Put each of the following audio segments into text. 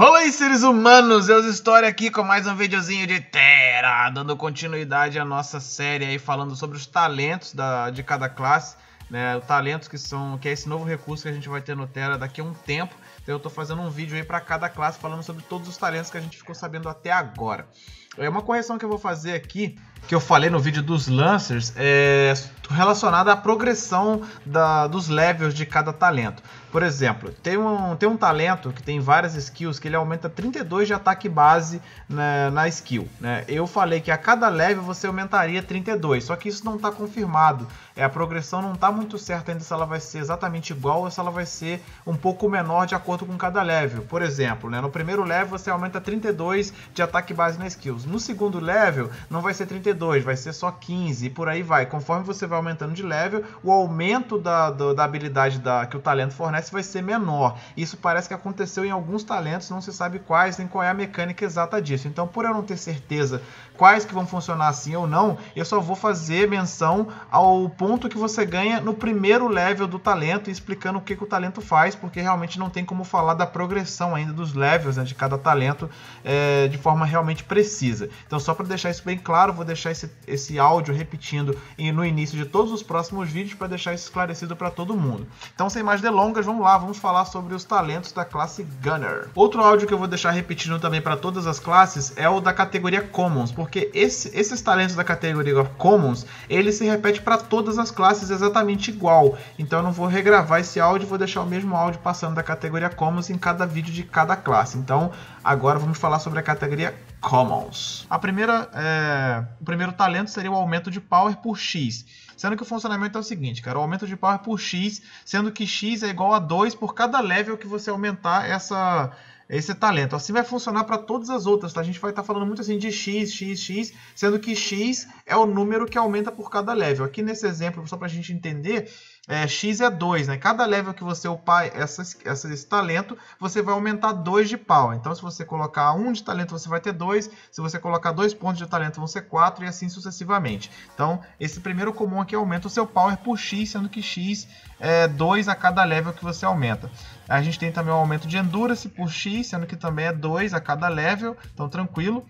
Fala aí, seres humanos, eu estou aqui com mais um videozinho de Tera, dando continuidade à nossa série aí falando sobre os talentos de cada classe, né? Os talentos que é esse novo recurso que a gente vai ter no Tera daqui a um tempo. Então eu estou fazendo um vídeo aí para cada classe falando sobre todos os talentos que a gente ficou sabendo até agora. É uma correção que eu vou fazer aqui, que eu falei no vídeo dos Lancers, é relacionada à progressão dos levels de cada talento. Por exemplo, tem um talento que tem várias skills, que ele aumenta 32 de ataque base na skill, né? Eu falei que a cada level você aumentaria 32, só que isso não está confirmado. A progressão não está muito certa ainda se ela vai ser exatamente igual ou se ela vai ser um pouco menor de acordo com cada level. Por exemplo, né? No primeiro level você aumenta 32 de ataque base na skill. No segundo level não vai ser 32, vai ser só 15 e por aí vai. Conforme você vai aumentando de level, o aumento da habilidade que o talento fornece vai ser menor. Isso parece que aconteceu em alguns talentos, não se sabe quais nem qual é a mecânica exata disso. Então, por eu não ter certeza quais que vão funcionar assim ou não, eu só vou fazer menção ao ponto que você ganha no primeiro level do talento, explicando o que o talento faz, porque realmente não tem como falar da progressão ainda dos levels, né, de cada talento de forma realmente precisa. Então, só para deixar isso bem claro, vou deixar esse áudio repetindo no início de todos os próximos vídeos para deixar isso esclarecido para todo mundo. Então, sem mais delongas, vamos lá, vamos falar sobre os talentos da classe Gunner. Outro áudio que eu vou deixar repetindo também para todas as classes é o da categoria Commons, porque esses talentos da categoria Commons, ele se repete para todas as classes exatamente igual. Então, eu não vou regravar esse áudio, vou deixar o mesmo áudio passando da categoria Commons em cada vídeo de cada classe. Então, agora vamos falar sobre a categoria Commons. O primeiro talento seria o aumento de power por X, sendo que o funcionamento é o seguinte, cara, o aumento de power por X, sendo que X é igual a 2 por cada level que você aumentar esse talento. Assim vai funcionar para todas as outras, tá? A gente vai estar falando muito assim de X, X, X, sendo que X é o número que aumenta por cada level. Aqui nesse exemplo, só para a gente entender, X é 2, né? Cada level que você upar esse talento, você vai aumentar 2 de power. Então, se você colocar 1 de talento, você vai ter 2. Se você colocar 2 pontos de talento, vão ser 4 e assim sucessivamente. Então, esse primeiro comum aqui aumenta o seu power por X, sendo que X é 2 a cada level que você aumenta. A gente tem também o aumento de Endurance por X, sendo que também é 2 a cada level, então tranquilo.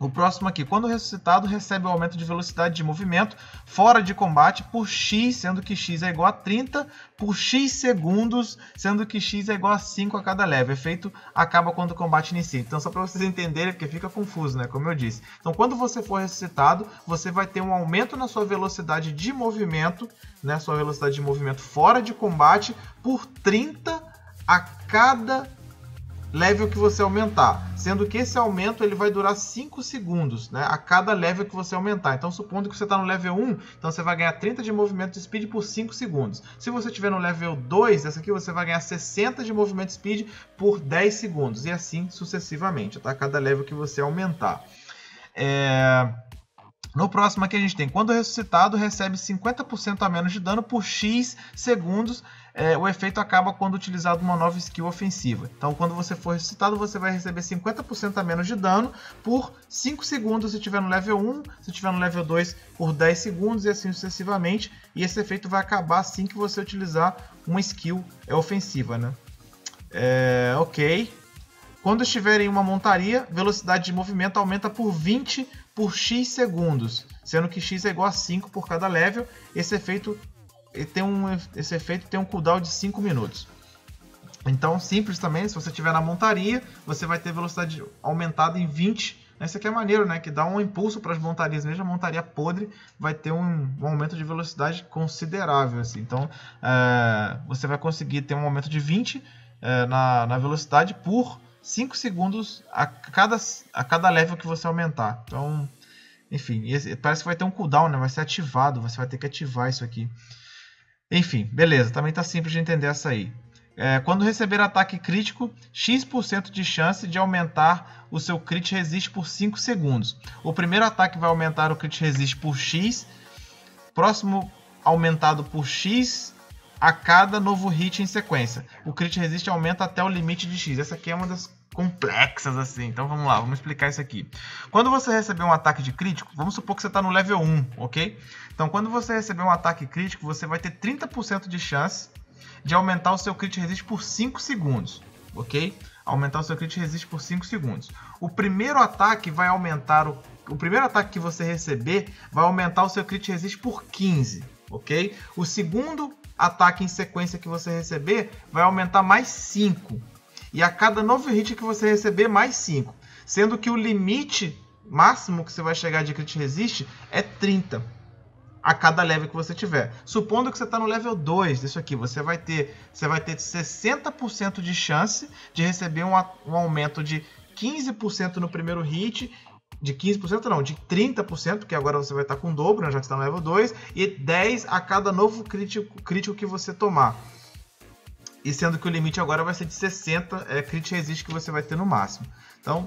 O próximo aqui, quando ressuscitado, recebe o aumento de velocidade de movimento fora de combate por X, sendo que X é igual a 30, por X segundos, sendo que X é igual a 5 a cada level. O efeito acaba quando o combate inicia. Então, só para vocês entenderem, porque fica confuso, né? Como eu disse. Então, quando você for ressuscitado, você vai ter um aumento na sua velocidade de movimento, né? Sua velocidade de movimento fora de combate por 30 a cada level que você aumentar, sendo que esse aumento ele vai durar 5 segundos, né, a cada level que você aumentar. Então, supondo que você está no level 1, então você vai ganhar 30 de movimento de speed por 5 segundos. Se você estiver no level 2, essa aqui você vai ganhar 60 de movimento speed por 10 segundos, e assim sucessivamente, tá? A cada level que você aumentar. No próximo aqui a gente tem, quando ressuscitado, recebe 50% a menos de dano por X segundos. O efeito acaba quando utilizado uma nova skill ofensiva. Então, quando você for ressuscitado, você vai receber 50% a menos de dano por 5 segundos se estiver no level 1, se estiver no level 2 por 10 segundos e assim sucessivamente. E esse efeito vai acabar assim que você utilizar uma skill ofensiva, né? Ok. Quando estiver em uma montaria, velocidade de movimento aumenta por 20 por X segundos, sendo que X é igual a 5 por cada level. Esse efeito tem um cooldown de 5 minutos. Então, simples também, se você estiver na montaria, você vai ter velocidade aumentada em 20. Isso aqui é maneiro, né? Que dá um impulso para as montarias. Mesmo a montaria podre vai ter um aumento de velocidade considerável, assim. Então, você vai conseguir ter um aumento de 20 na velocidade por 5 segundos a cada level que você aumentar. Então, enfim, parece que vai ter um cooldown, né? Vai ser ativado, você vai ter que ativar isso aqui. Enfim, beleza, também tá simples de entender essa aí. Quando receber ataque crítico, X% de chance de aumentar o seu Crit Resist por 5 segundos. O primeiro ataque vai aumentar o Crit Resist por X, próximo aumentado por X a cada novo hit em sequência. O Crit Resist aumenta até o limite de X. Essa aqui é uma das complexas assim, então vamos lá, vamos explicar isso aqui. Quando você receber um ataque de crítico, vamos supor que você está no level 1, ok? Então, quando você receber um ataque crítico, você vai ter 30% de chance de aumentar o seu Crit Resist por 5 segundos, ok? aumentar o seu crit resist por 5 segundos. O primeiro ataque vai aumentar o primeiro ataque que você receber vai aumentar o seu crit resist por 15, ok? O segundo ataque em sequência que você receber vai aumentar mais 5. E a cada novo hit que você receber, mais 5. Sendo que o limite máximo que você vai chegar de crit resist é 30 a cada level que você tiver. Supondo que você está no level 2 disso aqui, você vai ter 60% de chance de receber um aumento de 15% no primeiro hit, de 15% não, de 30%, porque agora você vai estar com o dobro, né, já que você está no level 2, e 10 a cada novo crítico que você tomar. E sendo que o limite agora vai ser de 60 crit resist que você vai ter no máximo. Então,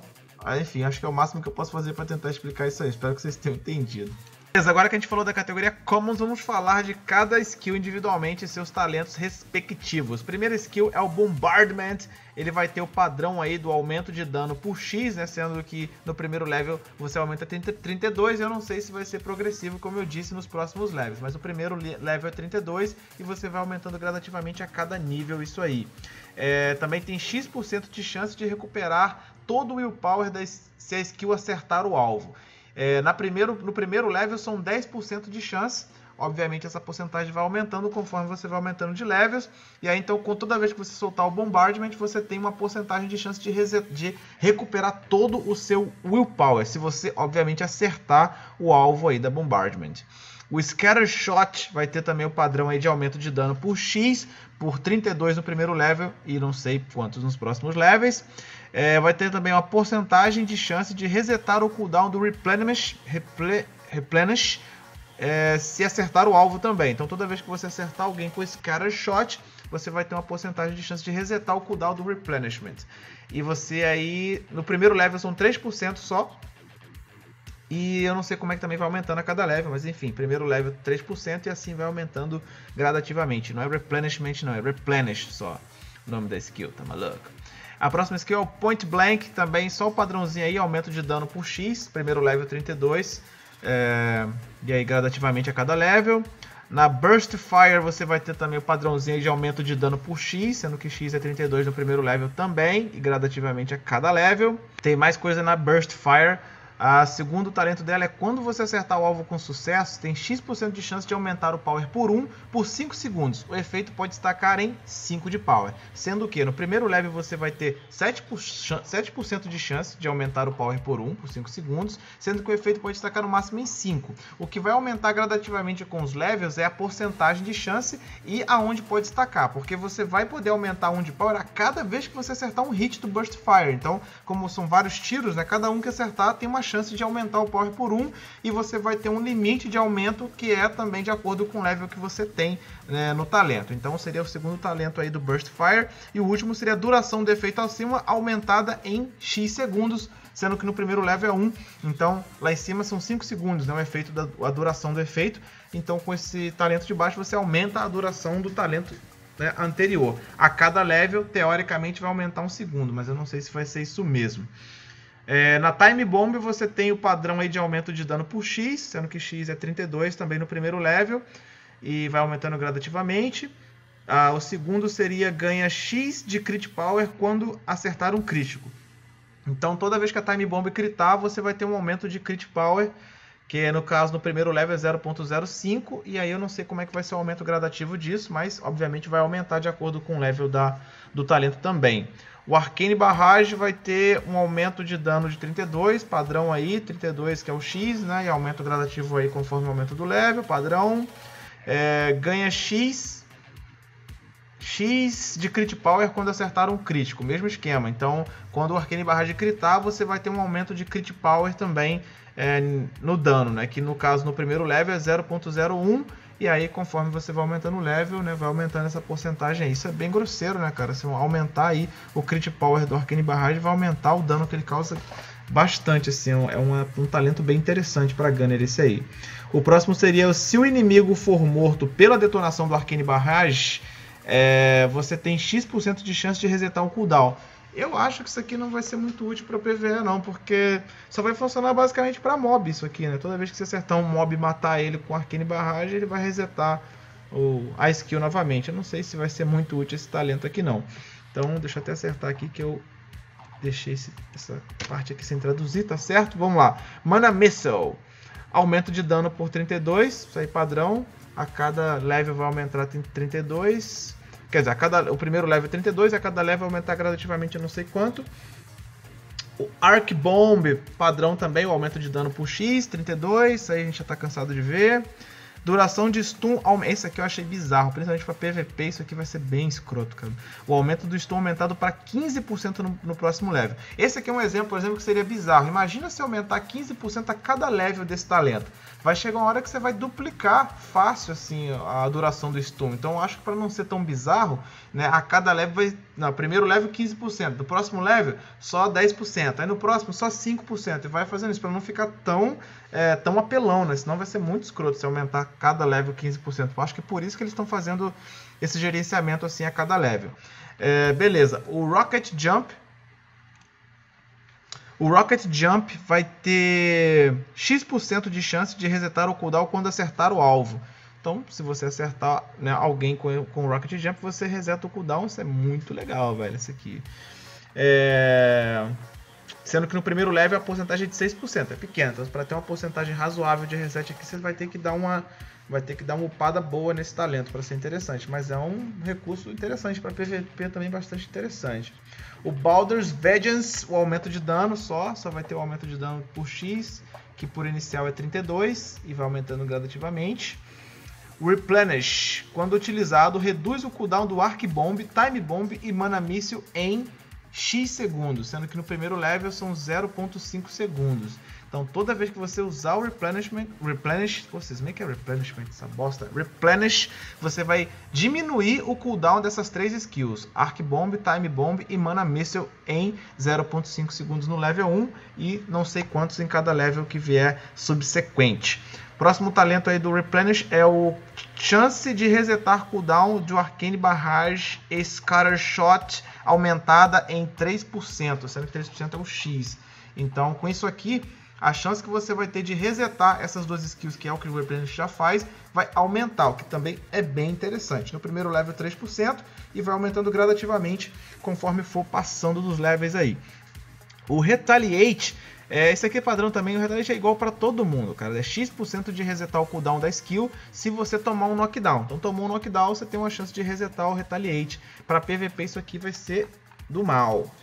enfim, acho que é o máximo que eu posso fazer para tentar explicar isso aí. Espero que vocês tenham entendido. Beleza, agora que a gente falou da categoria Commons, vamos falar de cada skill individualmente e seus talentos respectivos. Primeira skill é o Bombardment. Ele vai ter o padrão aí do aumento de dano por X, né? Sendo que no primeiro level você aumenta 32. Eu não sei se vai ser progressivo, como eu disse, nos próximos levels. Mas o primeiro level é 32 e você vai aumentando gradativamente a cada nível isso aí. Também tem X% de chance de recuperar todo o Willpower se a skill acertar o alvo. No primeiro level são 10% de chance. Obviamente essa porcentagem vai aumentando conforme você vai aumentando de levels. E aí então, toda vez que você soltar o Bombardment, você tem uma porcentagem de chance de recuperar todo o seu Willpower, se você obviamente acertar o alvo aí da Bombardment. O Scatter Shot vai ter também o padrão aí de aumento de dano por X, por 32 no primeiro level e não sei quantos nos próximos levels. Vai ter também uma porcentagem de chance de resetar o cooldown do Replenish se acertar o alvo também. Então toda vez que você acertar alguém com Scatter Shot, você vai ter uma porcentagem de chance de resetar o cooldown do Replenishment. E você aí, no primeiro level são 3% só. E eu não sei como é que também vai aumentando a cada level, mas enfim, primeiro level 3% e assim vai aumentando gradativamente. Não é Replenishment não, é Replenish só o nome da skill, tá maluco? A próxima skill é o Point Blank, também só o padrãozinho aí, aumento de dano por X, primeiro level 32, e aí gradativamente a cada level. Na Burst Fire você vai ter também o padrãozinho de aumento de dano por X, sendo que X é 32 no primeiro level também, e gradativamente a cada level. Tem mais coisa na Burst Fire. O segundo talento dela é quando você acertar o alvo com sucesso, tem X% de chance de aumentar o power por 1 por 5 segundos. O efeito pode destacar em 5 de power. Sendo que no primeiro level você vai ter 7% de chance de aumentar o power por 1 por 5 segundos. Sendo que o efeito pode destacar no máximo em 5. O que vai aumentar gradativamente com os levels é a porcentagem de chance e aonde pode destacar. Porque você vai poder aumentar 1 de power a cada vez que você acertar um hit do Burst Fire. Então, como são vários tiros, né, cada um que acertar tem uma chance de aumentar o power por 1 e você vai ter um limite de aumento que é também de acordo com o level que você tem, né, no talento. Então seria o segundo talento aí do Burst Fire. E o último seria a duração do efeito acima aumentada em X segundos, sendo que no primeiro level é 1, então lá em cima são 5 segundos, né, o efeito a duração do efeito. Então com esse talento de baixo você aumenta a duração do talento, né, anterior. A cada level teoricamente vai aumentar 1 segundo, mas eu não sei se vai ser isso mesmo. Na Time Bomb você tem o padrão aí de aumento de dano por X, sendo que X é 32 também no primeiro level e vai aumentando gradativamente. O segundo seria ganha X de Crit Power quando acertar um crítico. Então toda vez que a Time Bomb critar, você vai ter um aumento de Crit Power, que no caso no primeiro level é 0.05, e aí eu não sei como é que vai ser o aumento gradativo disso, mas obviamente vai aumentar de acordo com o level do talento também. O Arcane Barrage vai ter um aumento de dano de 32, padrão aí, 32 que é o X, né? E aumento gradativo aí conforme o aumento do level, padrão. Ganha X de Crit Power quando acertar um crítico, mesmo esquema. Então, quando o Arcane Barrage critar, você vai ter um aumento de Crit Power também no dano, né? Que no caso no primeiro level é 0.01. E aí, conforme você vai aumentando o level, né, vai aumentando essa porcentagem aí. Isso é bem grosseiro, né, cara? Se aumentar aí o Crit Power do Arcane Barrage, vai aumentar o dano que ele causa bastante, assim. É um talento bem interessante para Gunner esse aí. O próximo seria, se o inimigo for morto pela detonação do Arcane Barrage, você tem X% de chance de resetar o cooldown. Eu acho que isso aqui não vai ser muito útil para PvE não, porque só vai funcionar basicamente para mob isso aqui, né? Toda vez que você acertar um mob e matar ele com Arcane Barrage, ele vai resetar a skill novamente. Eu não sei se vai ser muito útil esse talento aqui não. Então deixa eu até acertar aqui que eu Deixei essa parte aqui sem traduzir, tá certo? Vamos lá. Mana Missile. Aumento de dano por 32, isso aí padrão. A cada level vai aumentar 32. Quer dizer, o primeiro level é 32, a cada level vai aumentar gradativamente eu não sei quanto. O Arc Bomb, padrão também, o aumento de dano por X, 32, isso aí a gente já tá cansado de ver. Duração de stun, esse aqui eu achei bizarro, principalmente para PvP, isso aqui vai ser bem escroto, cara. O aumento do stun aumentado para 15% no próximo level. Esse aqui é um exemplo, por exemplo, que seria bizarro. Imagina se aumentar 15% a cada level desse talento. Vai chegar uma hora que você vai duplicar fácil assim a duração do stun. Então eu acho que para não ser tão bizarro, né, a cada level vai... No primeiro level 15%, do próximo level só 10%, aí no próximo só 5%. E vai fazendo isso para não ficar tão apelão, né? Senão vai ser muito escroto se aumentar cada level 15%. Eu acho que é por isso que eles estão fazendo esse gerenciamento assim a cada level. Beleza, o Rocket Jump. O Rocket Jump vai ter X% de chance de resetar o cooldown quando acertar o alvo. Então, se você acertar, né, alguém com o Rocket Jump, você reseta o cooldown. Isso é muito legal, velho, isso aqui. Sendo que no primeiro level a porcentagem é de 6%, é pequena. Então, para ter uma porcentagem razoável de reset aqui, você vai ter que dar uma... Vai ter que dar uma upada boa nesse talento para ser interessante. Mas é um recurso interessante para PvP também, bastante interessante. O Baldur's Vengeance, o aumento de dano só vai ter o aumento de dano por X, que por inicial é 32 e vai aumentando gradativamente. Replenish, quando utilizado, reduz o cooldown do Arc Bomb, Time Bomb e Mana Missile em X segundos, sendo que no primeiro level são 0.5 segundos. Então toda vez que você usar o Replenish, vocês meio que é Replenishment essa bosta, Replenish, você vai diminuir o cooldown dessas três skills, Arc Bomb, Time Bomb e Mana Missile em 0.5 segundos no level 1 e não sei quantos em cada level que vier subsequente. Próximo talento aí do Replenish é o chance de resetar cooldown de Arcane Barrage e Scatter Shot aumentada em 3%, sendo que 3% é o X. Então com isso aqui, a chance que você vai ter de resetar essas duas skills, que é o que o Replenish já faz, vai aumentar, o que também é bem interessante. No primeiro level 3% e vai aumentando gradativamente conforme for passando dos levels aí. O Retaliate... esse aqui é padrão também, o Retaliate é igual para todo mundo, cara. É X% de resetar o cooldown da skill se você tomar um knockdown. Então tomou um knockdown, você tem uma chance de resetar o Retaliate. Para PvP isso aqui vai ser do mal.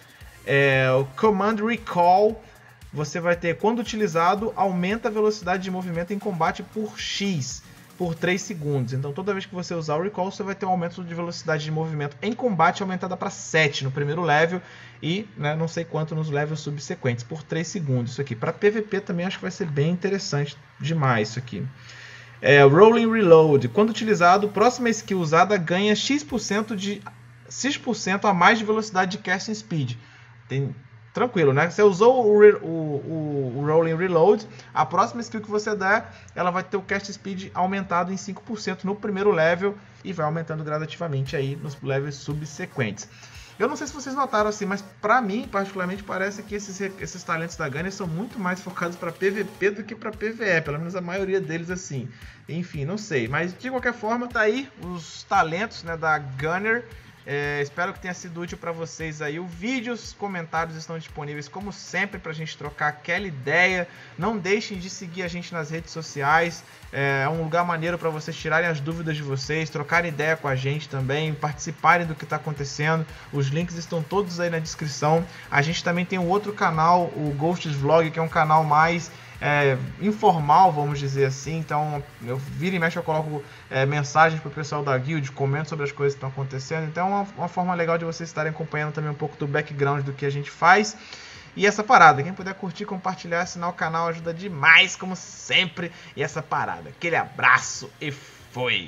O Command Recall, você vai ter, quando utilizado, aumenta a velocidade de movimento em combate por X, por 3 segundos. Então toda vez que você usar o Recall, você vai ter um aumento de velocidade de movimento em combate aumentada para 7 no primeiro level e, né, não sei quanto nos levels subsequentes, por 3 segundos. Isso aqui para PvP também acho que vai ser bem interessante demais isso aqui. Rolling Reload, quando utilizado, próxima skill usada ganha X% a mais de velocidade de casting speed. Tranquilo, né? Você usou o Rolling Reload, a próxima skill que você der, ela vai ter o cast speed aumentado em 5% no primeiro level e vai aumentando gradativamente aí nos levels subsequentes. Eu não sei se vocês notaram assim, mas pra mim, particularmente, parece que esses talentos da Gunner são muito mais focados pra PvP do que pra PvE, pelo menos a maioria deles assim. Enfim, não sei, mas de qualquer forma, tá aí os talentos, né, da Gunner. Espero que tenha sido útil para vocês aí o vídeo, os comentários estão disponíveis como sempre para a gente trocar aquela ideia. Não deixem de seguir a gente nas redes sociais, é um lugar maneiro para vocês tirarem as dúvidas de vocês, trocarem ideia com a gente também, participarem do que está acontecendo. Os links estão todos aí na descrição. A gente também tem um outro canal, o Ghosts Vlog, que é um canal mais... informal, vamos dizer assim. Então eu viro e mexo, eu coloco mensagens para o pessoal da guild, comento sobre as coisas que estão acontecendo. Então é uma forma legal de vocês estarem acompanhando também um pouco do background do que a gente faz. E essa parada, quem puder curtir, compartilhar, assinar o canal ajuda demais, como sempre. E essa parada, aquele abraço e foi!